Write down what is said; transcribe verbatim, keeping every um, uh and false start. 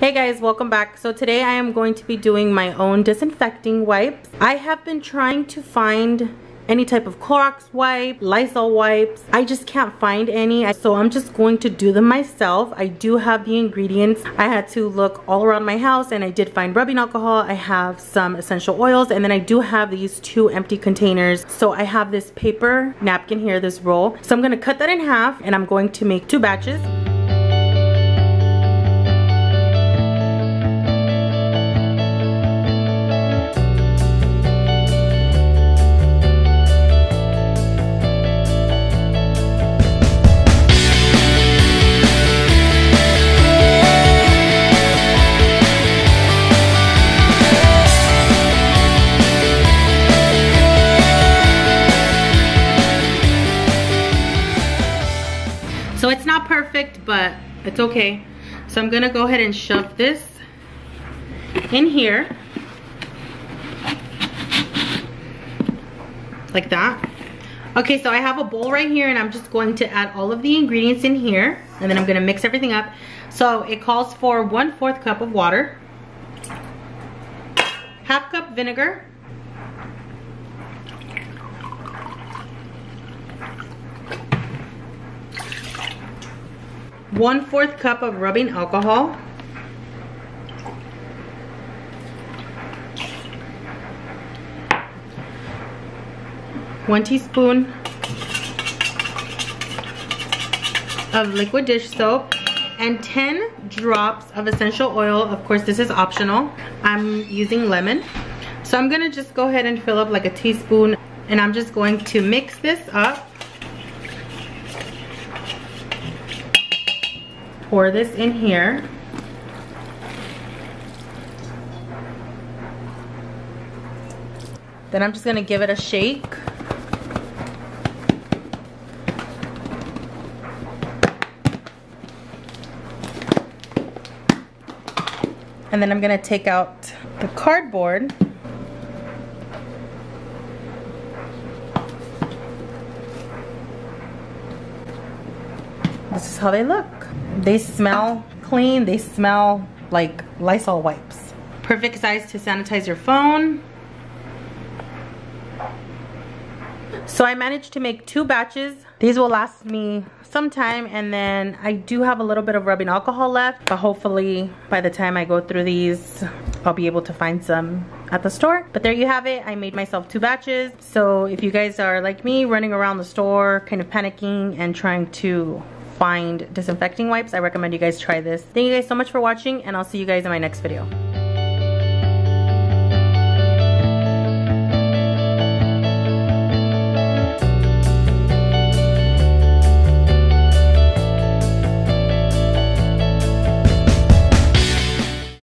Hey guys, welcome back. So today I am going to be doing my own disinfecting wipes. I have been trying to find any type of Clorox wipe, Lysol wipes. I just can't find any, so I'm just going to do them myself. I do have the ingredients. I had to look all around my house and I did find rubbing alcohol. I have some essential oils, and then I do have these two empty containers. So I have this paper napkin here, this roll. So I'm gonna cut that in half and I'm going to make two batches. So it's not perfect, but it's okay. So I'm gonna go ahead and shove this in here. Like that. Okay, so I have a bowl right here and I'm just going to add all of the ingredients in here. And then I'm gonna mix everything up. So it calls for one-fourth cup of water, half cup vinegar, one-fourth cup of rubbing alcohol, one teaspoon of liquid dish soap, and ten drops of essential oil. Of course, this is optional. I'm using lemon. So I'm gonna just go ahead and fill up like a teaspoon, and I'm just going to mix this up. Pour this in here. Then I'm just gonna give it a shake. And then I'm gonna take out the cardboard. This is how they look. They smell clean. They smell like Lysol wipes. Perfect size to sanitize your phone. So I managed to make two batches. These will last me some time, and then I do have a little bit of rubbing alcohol left, but hopefully by the time I go through these, I'll be able to find some at the store. But there you have it. I made myself two batches. So if you guys are like me, running around the store, kind of panicking and trying to find disinfecting wipes, I recommend you guys try this. Thank you guys so much for watching, and I'll see you guys in my next video.